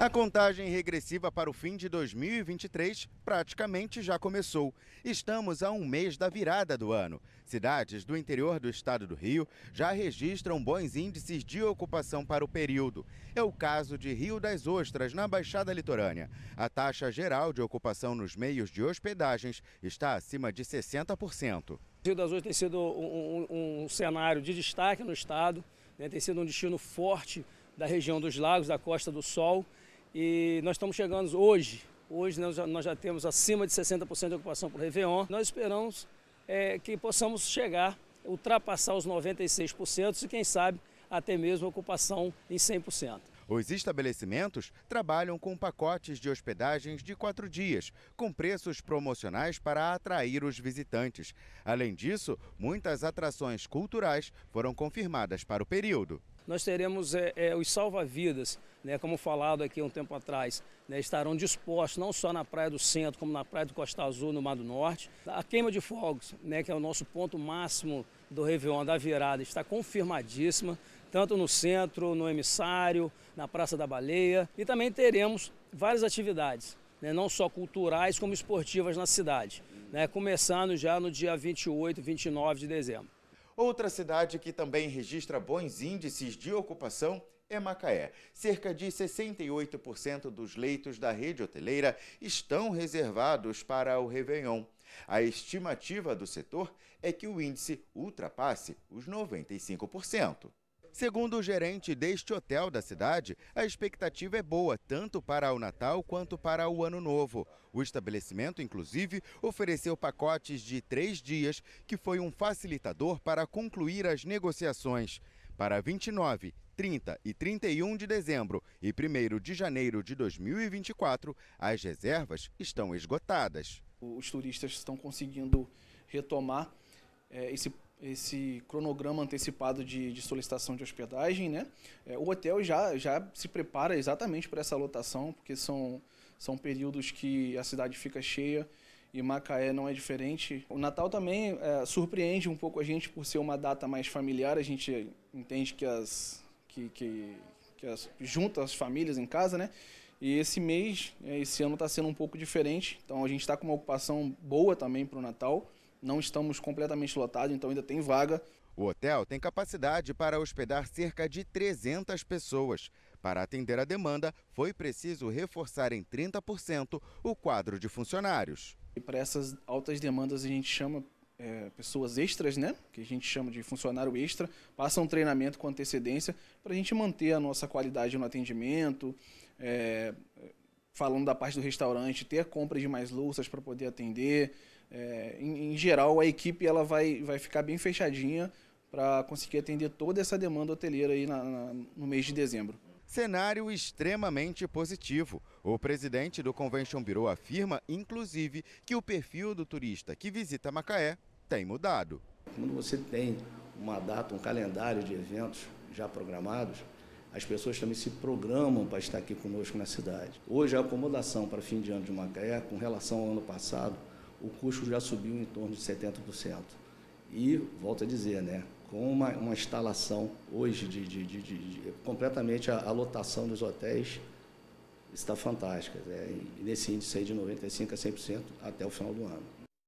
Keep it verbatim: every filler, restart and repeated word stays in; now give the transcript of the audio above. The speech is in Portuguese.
A contagem regressiva para o fim de dois mil e vinte e três praticamente já começou. Estamos a um mês da virada do ano. Cidades do interior do estado do Rio já registram bons índices de ocupação para o período. É o caso de Rio das Ostras, na Baixada Litorânea. A taxa geral de ocupação nos meios de hospedagens está acima de sessenta por cento. Rio das Ostras tem sido um, um, um cenário de destaque no estado, né? Tem sido um destino forte da região dos lagos, da Costa do Sol. E nós estamos chegando hoje, hoje nós já, nós já temos acima de sessenta por cento de ocupação para o Réveillon. Nós esperamos é, que possamos chegar, ultrapassar os noventa e seis por cento e quem sabe até mesmo a ocupação em cem por cento. Os estabelecimentos trabalham com pacotes de hospedagens de quatro dias, com preços promocionais para atrair os visitantes. Além disso, muitas atrações culturais foram confirmadas para o período. Nós teremos é, é, os salva-vidas, né, como falado aqui há um tempo atrás, né, estarão dispostos não só na Praia do Centro, como na Praia do Costa Azul, no Mar do Norte. A queima de fogos, né, que é o nosso ponto máximo do Réveillon, da virada, está confirmadíssima, tanto no centro, no emissário, na Praça da Baleia. E também teremos várias atividades, né, não só culturais, como esportivas na cidade, né, começando já no dia vinte e oito, vinte e nove de dezembro. Outra cidade que também registra bons índices de ocupação é Macaé. Cerca de sessenta e oito por cento dos leitos da rede hoteleira estão reservados para o Réveillon. A estimativa do setor é que o índice ultrapasse os noventa e cinco por cento. Segundo o gerente deste hotel da cidade, a expectativa é boa tanto para o Natal quanto para o Ano Novo. O estabelecimento, inclusive, ofereceu pacotes de três dias, que foi um facilitador para concluir as negociações. Para vinte e nove, trinta e trinta e um de dezembro e primeiro de janeiro de dois mil e vinte e quatro, as reservas estão esgotadas. Os turistas estão conseguindo retomar é, esse esse cronograma antecipado de, de solicitação de hospedagem, né? É, o hotel já, já se prepara exatamente para essa lotação, porque são, são períodos que a cidade fica cheia e Macaé não é diferente. O Natal também é, surpreende um pouco a gente por ser uma data mais familiar, a gente entende que, as, que, que, que as, junta as famílias em casa, né? E esse mês, esse ano está sendo um pouco diferente, então a gente está com uma ocupação boa também para o Natal. Não estamos completamente lotados, então ainda tem vaga. O hotel tem capacidade para hospedar cerca de trezentas pessoas. Para atender a demanda, foi preciso reforçar em trinta por cento o quadro de funcionários. E para essas altas demandas a gente chama é, pessoas extras, né? Que a gente chama de funcionário extra, passa um treinamento com antecedência para a gente manter a nossa qualidade no atendimento, é, falando da parte do restaurante, ter a compra de mais louças para poder atender. É, em, em geral, a equipe ela vai, vai ficar bem fechadinha para conseguir atender toda essa demanda hoteleira aí na, na, no mês de dezembro. Cenário extremamente positivo. O presidente do Convention Bureau afirma, inclusive, que o perfil do turista que visita Macaé tem mudado. Quando você tem uma data, um calendário de eventos já programados, as pessoas também se programam para estar aqui conosco na cidade. Hoje, a acomodação para fim de ano de Macaé, com relação ao ano passado, o custo já subiu em torno de setenta por cento. E, volto a dizer, né, com uma, uma instalação hoje de, de, de, de, de completamente a, a lotação dos hotéis está fantástica, né, nesse índice aí de noventa e cinco por cento a cem por cento até o final do ano.